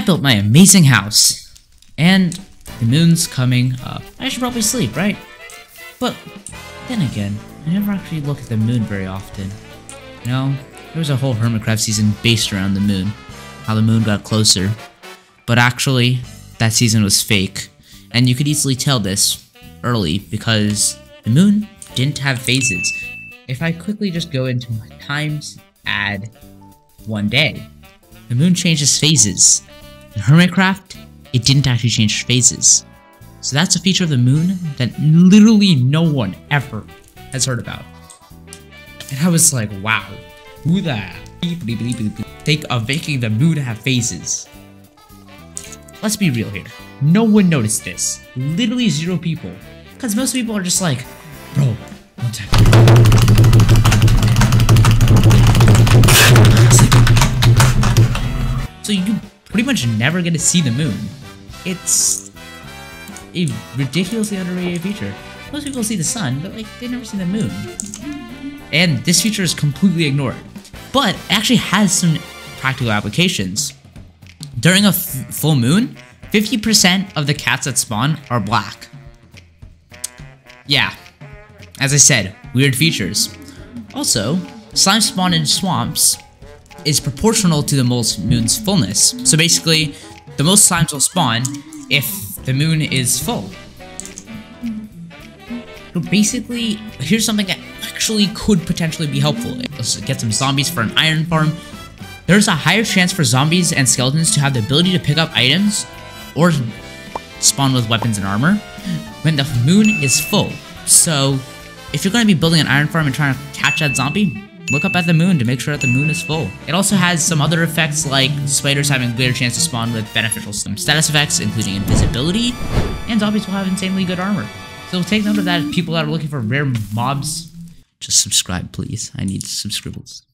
I built my amazing house. And the moon's coming up. I should probably sleep, right? But then again, I never actually look at the moon very often. You know, there was a whole Hermitcraft season based around the moon. How the moon got closer. But actually, that season was fake. And you could easily tell this early because the moon didn't have phases. If I quickly just go into my times, add one day. The moon changes phases. In Hermitcraft, it didn't actually change phases. So that's a feature of the moon that literally no one ever has heard about. And I was like, wow, who the think of making the moon have phases? Let's be real here. No one noticed this. Literally zero people. Because most people are just like, bro, one time. So you pretty much never get to see the moon. It's a ridiculously underrated feature. Most people see the sun, but like they never see the moon. And this feature is completely ignored. But it actually has some practical applications. During a full moon, 50% of the cats that spawn are black. Yeah, as I said, weird features. Also, slime spawn in swamps is proportional to the moon's fullness. So basically, the most slimes will spawn if the moon is full. So basically, here's something that actually could potentially be helpful. Let's get some zombies for an iron farm. There's a higher chance for zombies and skeletons to have the ability to pick up items or spawn with weapons and armor when the moon is full. So if you're going to be building an iron farm and trying to catch that zombie, look up at the moon to make sure that the moon is full. It also has some other effects like spiders having a greater chance to spawn with beneficial status effects, including invisibility, and zombies will have insanely good armor. So take note of that, people that are looking for rare mobs. Just subscribe, please. I need subscribbles.